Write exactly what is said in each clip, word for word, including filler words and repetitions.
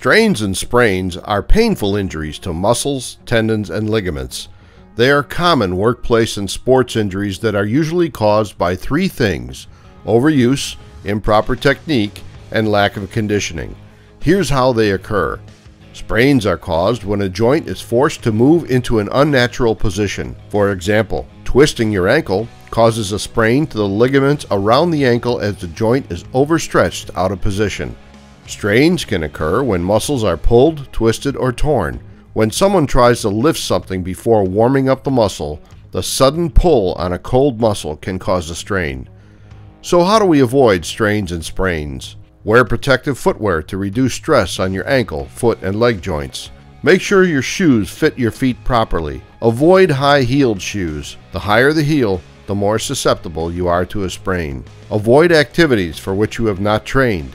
Strains and sprains are painful injuries to muscles, tendons, and ligaments. They are common workplace and sports injuries that are usually caused by three things: overuse, improper technique, and lack of conditioning. Here's how they occur. Sprains are caused when a joint is forced to move into an unnatural position. For example, twisting your ankle causes a sprain to the ligaments around the ankle as the joint is overstretched out of position. Strains can occur when muscles are pulled, twisted, or torn. When someone tries to lift something before warming up the muscle, the sudden pull on a cold muscle can cause a strain. So how do we avoid strains and sprains? Wear protective footwear to reduce stress on your ankle, foot, and leg joints. Make sure your shoes fit your feet properly. Avoid high-heeled shoes. The higher the heel, the more susceptible you are to a sprain. Avoid activities for which you have not trained.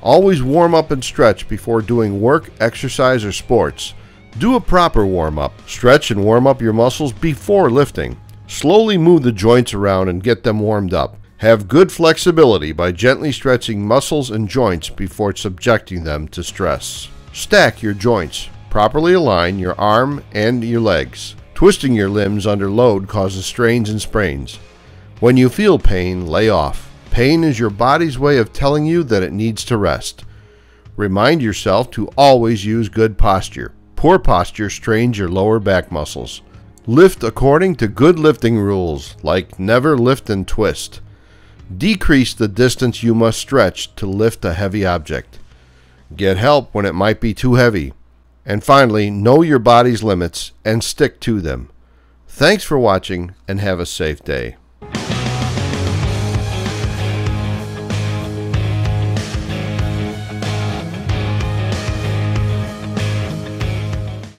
Always warm up and stretch before doing work, exercise, or sports. Do a proper warm-up. Stretch and warm up your muscles before lifting. Slowly move the joints around and get them warmed up. Have good flexibility by gently stretching muscles and joints before subjecting them to stress. Stack your joints. Properly align your arm and your legs. Twisting your limbs under load causes strains and sprains. When you feel pain, lay off. Pain is your body's way of telling you that it needs to rest. Remind yourself to always use good posture. Poor posture strains your lower back muscles. Lift according to good lifting rules, like never lift and twist. Decrease the distance you must stretch to lift a heavy object. Get help when it might be too heavy. And finally, know your body's limits and stick to them. Thanks for watching and have a safe day.